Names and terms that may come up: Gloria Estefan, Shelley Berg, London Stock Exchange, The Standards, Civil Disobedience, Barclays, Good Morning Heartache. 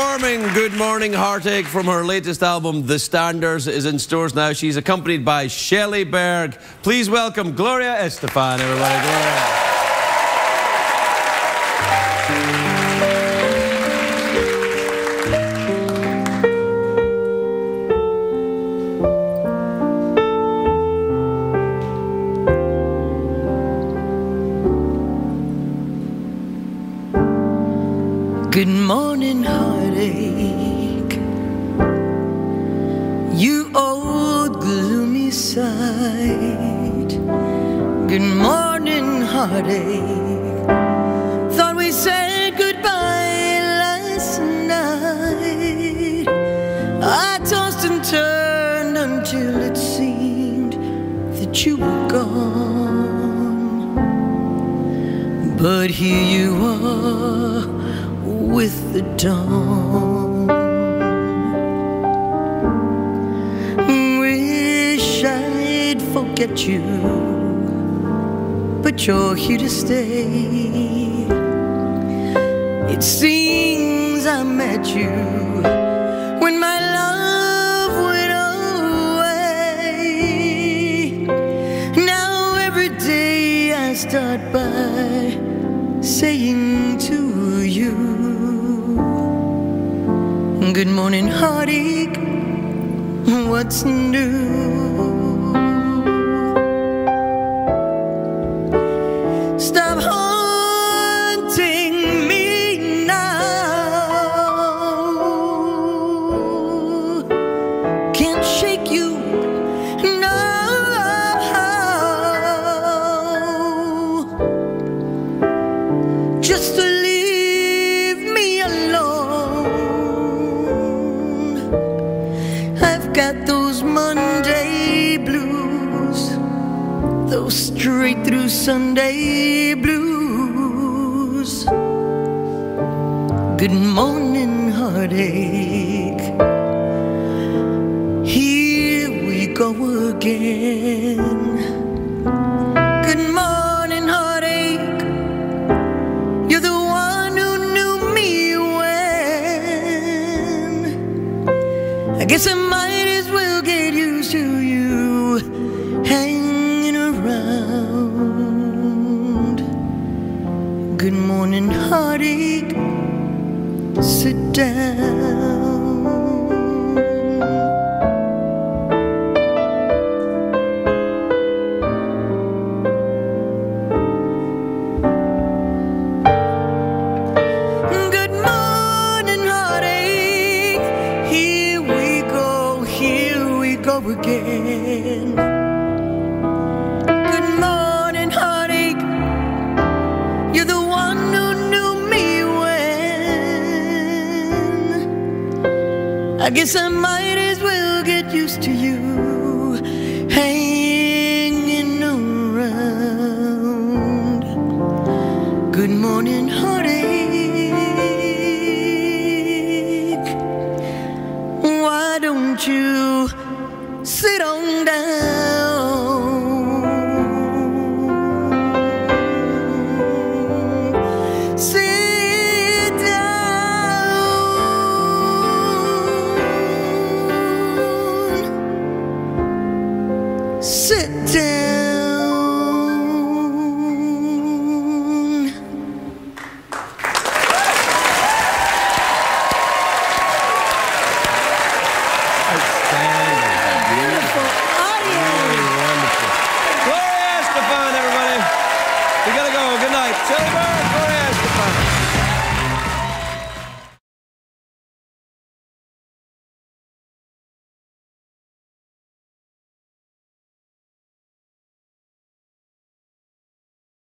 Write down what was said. Performing Good Morning Heartache from her latest album, The Standards, is in stores now. She's accompanied by Shelley Berg. Please welcome Gloria Estefan, everybody. Gloria. Good morning, heartache, you old gloomy sight. Good morning, heartache, thought we said goodbye last night. I tossed and turned until it seemed that you were gone, but here you are with the dawn. Wish I'd forget you, but you're here to stay. It seems I met you when my love went away. Now every day I start by saying to you, good morning, heartache, what's new? Stop haunting me now. Can't shake you, no. Just a little. Got those Monday blues, those straight through Sunday blues. Good morning, heartache, here we go again. Good morning, heartache, you're the one who knew me when. I guess I might to you hanging around. Good morning, heartache, sit down. Again. Good morning, heartache, you're the one who knew me when. I guess I might